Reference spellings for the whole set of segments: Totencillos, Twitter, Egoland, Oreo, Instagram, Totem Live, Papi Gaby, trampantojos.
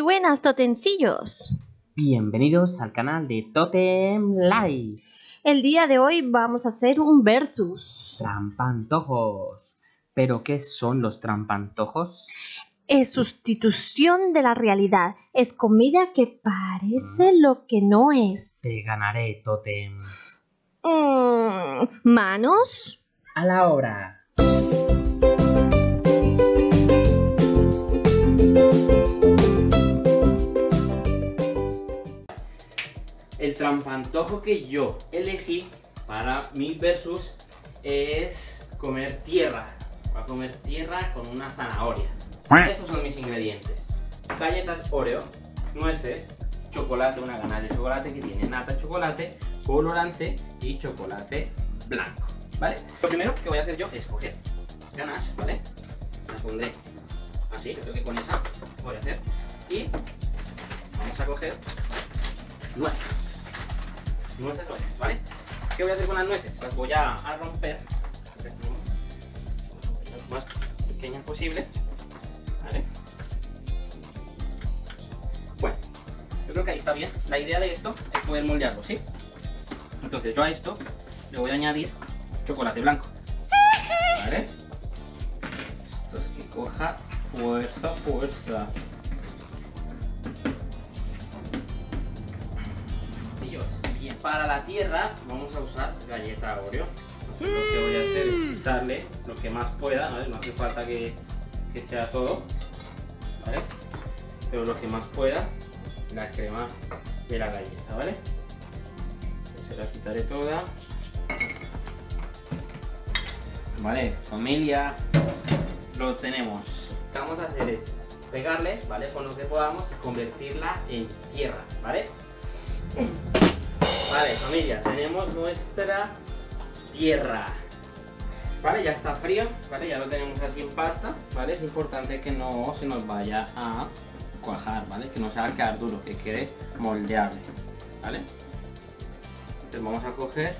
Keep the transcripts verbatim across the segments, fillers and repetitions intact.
Muy buenas, Totencillos. Bienvenidos al canal de Totem Live. El día de hoy vamos a hacer un versus. Trampantojos. ¿Pero qué son los trampantojos? Es sustitución de la realidad. Es comida que parece mm. lo que no es. Te ganaré, Totem. Mm, manos. A la obra. El trampantojo que yo elegí para mi versus es comer tierra. Va a comer tierra con una zanahoria. Estos son mis ingredientes: galletas Oreo, nueces, chocolate, una ganache de chocolate que tiene nata, chocolate, colorante y chocolate blanco, ¿vale? Lo primero que voy a hacer yo es coger ganache, ¿vale? La pondré así, yo creo que con esa voy a hacer. Y vamos a coger nueces. Nueces, nueces, ¿vale? ¿Qué voy a hacer con las nueces? Las voy a, a romper. Lo más pequeñas posible, ¿vale? Bueno, yo creo que ahí está bien. La idea de esto es poder moldearlo, ¿sí? Entonces yo a esto le voy a añadir chocolate blanco, ¿vale? Entonces que coja fuerza, fuerza. Para la tierra vamos a usar galleta Oreo. Entonces, sí. Lo que voy a hacer es quitarle lo que más pueda, ¿vale? No hace falta que, que sea todo, ¿vale? Pero lo que más pueda, la crema de la galleta, ¿vale? Entonces la quitaré toda. Vale, familia, lo tenemos. Lo que vamos a hacer es pegarle, ¿vale? Con lo que podamos, convertirla en tierra, ¿vale? Vale, familia, tenemos nuestra tierra. Vale, ya está frío, vale, ya lo tenemos así en pasta, vale. Es importante que no se nos vaya a cuajar, vale, que no se va a quedar duro, que quede moldeable, vale. Entonces vamos a coger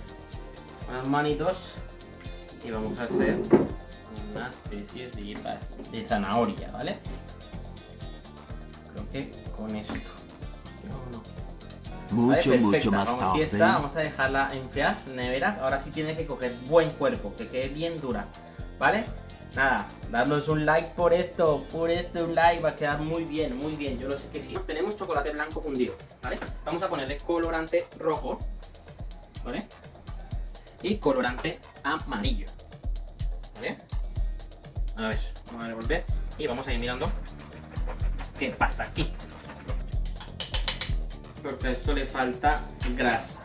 unas manitos y vamos a hacer una especie de, de zanahoria, vale. Creo que con esto. No, no. Mucho, vale, mucho más tarde. Vamos, está, vamos a dejarla enfriar, nevera. Ahora sí tiene que coger buen cuerpo, que quede bien dura, ¿vale? Nada, darnos un like por esto, por este un like, va a quedar muy bien, muy bien, yo lo sé que sí. Tenemos chocolate blanco fundido, ¿vale? Vamos a ponerle colorante rojo, ¿vale? Y colorante amarillo, ¿vale? A ver, vamos a devolver y vamos a ir mirando qué pasa aquí. Porque a esto le falta grasa.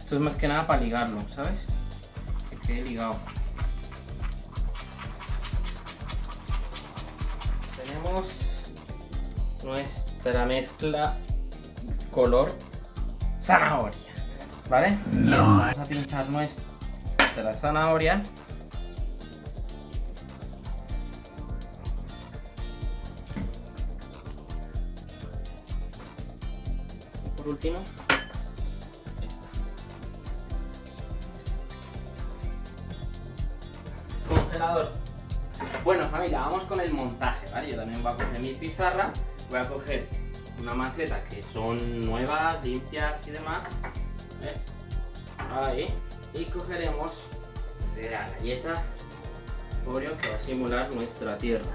Esto es más que nada para ligarlo, ¿sabes? Que quede ligado. Tenemos nuestra mezcla color zanahoria, ¿vale? No. Vamos a pinchar nuestra zanahoria. Y por último, esta. Congelador. Bueno, familia, vamos con el montaje, ¿vale? Yo también voy a coger mi pizarra, voy a coger una maceta que son nuevas, limpias y demás, ¿eh? Ahí, y cogeremos de la galleta Oreo que va a simular nuestra tierra.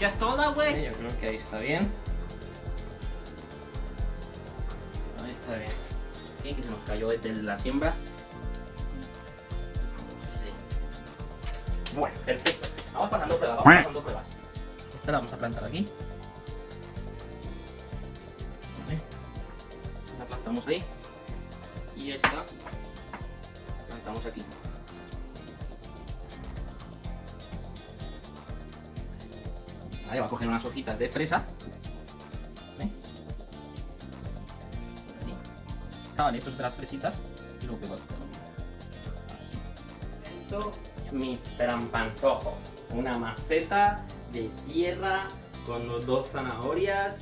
Ya es toda, güey. Sí, yo creo que ahí está bien. Ahí está bien. Sí, que se nos cayó desde la siembra. Sí. Bueno, perfecto. Vamos pasando pruebas, vamos pasando pruebas. Esta la vamos a plantar aquí. ¿Vale? La plantamos ahí. Y esta la plantamos aquí. Vale, va a coger unas hojitas de fresa. ¿Vale? Ah, vale, esto es de las fresitas. Y luego pego esto. Mi trampantojo. Una maceta de tierra con los dos zanahorias.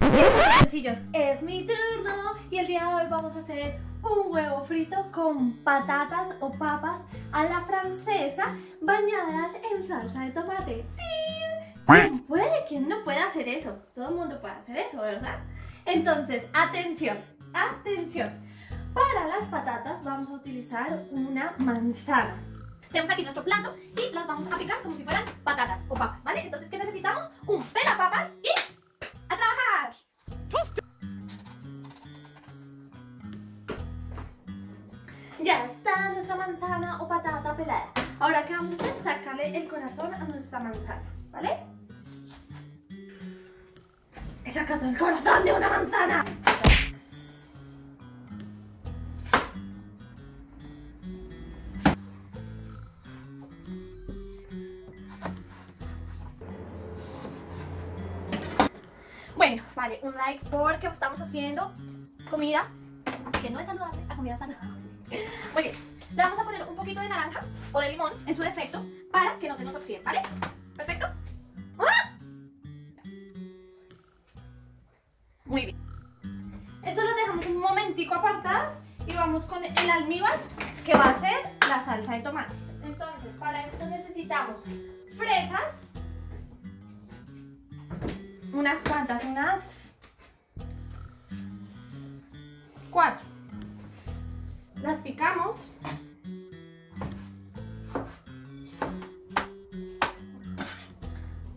Totencillos, es mi turno y el día de hoy vamos a hacer un huevo frito con patatas o papas a la francesa bañadas en salsa de tomate. ¿Quién puede? ¿Quién no puede hacer eso? Todo el mundo puede hacer eso, ¿verdad? Entonces, atención, atención. Para las patatas vamos a utilizar una manzana. Tenemos aquí nuestro plato y las vamos a picar como si fueran patatas o papas, ¿vale? Entonces, ¿qué necesitamos? Un pelapapas y ¡a trabajar! Ya está nuestra manzana o patata pelada. Ahora, ¿qué vamos a hacer? Sacarle el corazón a nuestra manzana, ¿vale? He sacado el corazón de una manzana. Bueno, vale, un like porque estamos haciendo comida que no es saludable a comida saludable. Muy bien, le vamos a poner un poquito de naranja o de limón en su defecto para que no se nos oxiden, ¿vale? Perfecto. ¡Ah! Muy bien. Esto lo dejamos un momentico apartadas y vamos con el almíbar que va a ser la salsa de tomate. Entonces, para esto necesitamos fresas, unas cuantas, unas cuatro. Las picamos.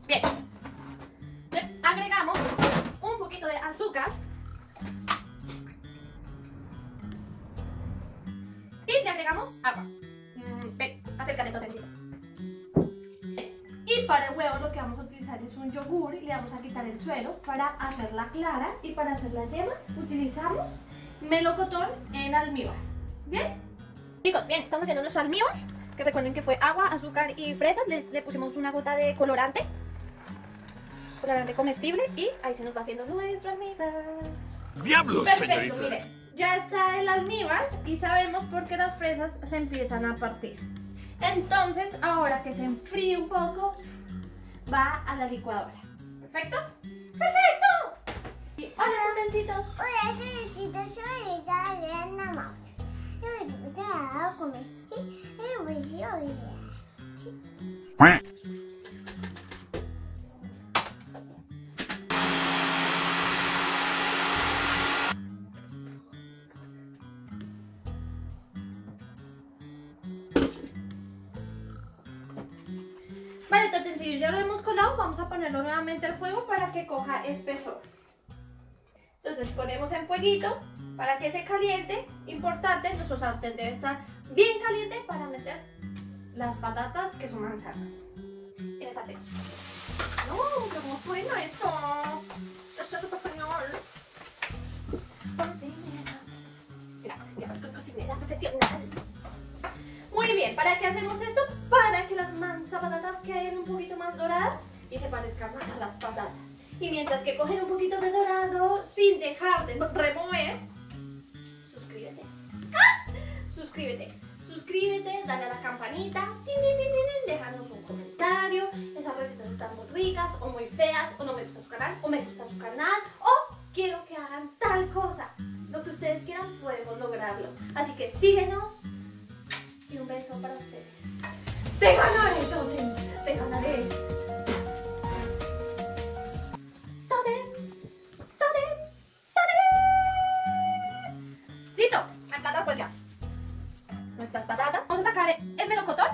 Bien. Les agregamos un poquito de azúcar. Y le agregamos agua. Mm, ven, acércate, Totencillo. Y para el huevo lo que vamos a utilizar es un yogur y le vamos a quitar el suelo para hacerla clara. Y para hacer la yema utilizamos melocotón en almíbar. Bien. Chicos, bien, estamos haciendo nuestro almíbar, que recuerden que fue agua, azúcar y fresas. Le, le pusimos una gota de colorante. Colorante comestible y ahí se nos va haciendo nuestro almíbar. ¡Diablos, señorita! Miren, ya está el almíbar y sabemos por qué las fresas se empiezan a partir. Entonces, ahora que se enfríe un poco, va a la licuadora. ¿Perfecto? ¡Perfecto! Y, hola, Totencitos. Hola, Totencitos. Soy italiana, mamá. Yo me gusta comer. Yo me gusta Totencillos, ya lo hemos colado, vamos a ponerlo nuevamente al fuego para que coja espesor. Entonces ponemos en fueguito para que se caliente. Importante, nuestro sartén debe estar bien caliente para meter las patatas que son manzanas en el sartén. ¡No! ¡Qué bueno esto! ¡Esto es súper español! Mira, ya es con cocinera profesional. Muy bien, ¿para qué hacemos esto? Para que las manzanas patatas queden un poquito más doradas y se parezcan más a las patatas. Y mientras que cogen un poquito de dorado, sin dejar de remover, suscríbete. ¡Ah! Suscríbete, suscríbete, dale a la campanita, tin, tin, tin, tin, déjanos un comentario. Esas recetas están muy ricas o muy feas, o no me gusta su canal, o me gusta su canal, o quiero que hagan tal cosa. Lo que ustedes quieran, podemos lograrlo. Así que síguenos. Y un beso para ustedes. ¡Te ganaré, Totem! ¡Te ganaré! ¡Totem! ¡Totem! ¡Totem! ¡Listo! Me encanta, pues ya. Nuestras patatas. Vamos a sacar el melocotón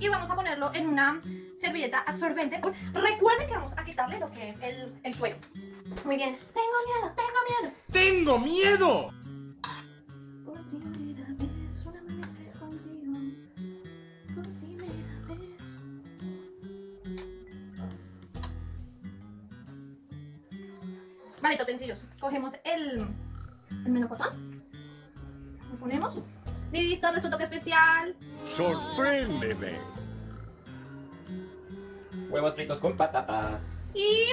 y vamos a ponerlo en una servilleta absorbente. Recuerden que vamos a quitarle lo que es el, el suelo. Muy bien. ¡Tengo miedo! ¡Tengo miedo! ¡Tengo miedo! Vale, Totencillos, cogemos el, el melocotón, lo ponemos, listo, nuestro toque especial. ¡Sorpréndeme! Huevos fritos con patatas. Y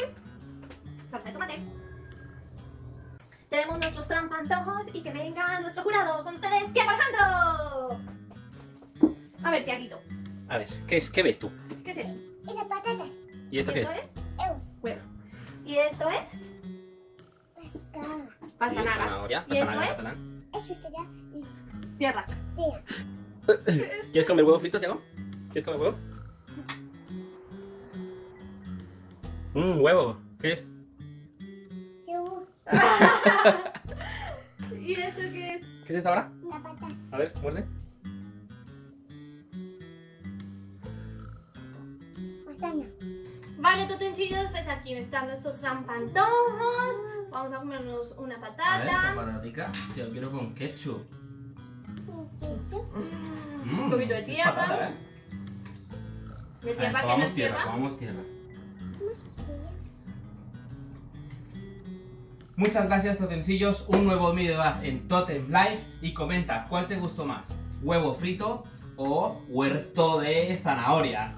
salsa de tomate. Tenemos nuestros trampantojos y que venga nuestro jurado con ustedes, ¡que bajando! Tiaguito. A ver, ¿qué, es, ¿qué ves tú? ¿Qué es eso? Es la patata. ¿Y esto qué es? Huevo. ¿Y esto es? Pastanaga. ¿Y esto es? Eso es ya. Tierra. ¿Quieres comer huevo frito, Tiago? ¿Quieres comer huevo? Mmm, huevo. ¿Qué es? Huevo. ¿Y esto qué es? ¿Qué es esto ahora? Una pata. A ver, muerde. Pastaña. Vale, totencillos, pues aquí están nuestros trampantojos. Vamos a comernos una patata. A ver, esta patatica, yo quiero con ketchup. Mm, un poquito de tierra. Patata, ¿eh? De tierra, ver, que no es tierra. Vamos tierra. Muchas gracias, totencillos. Un nuevo vídeo más en Totem Live. Y comenta cuál te gustó más: huevo frito o huerto de zanahoria.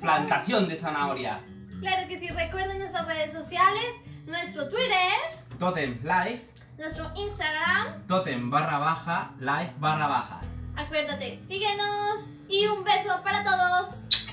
Plantación de zanahoria. Claro que sí. Recuerden nuestras redes sociales: nuestro Twitter, Totem Live. Nuestro Instagram, Totem barra baja, live barra baja. Acuérdate, síguenos y un beso para todos.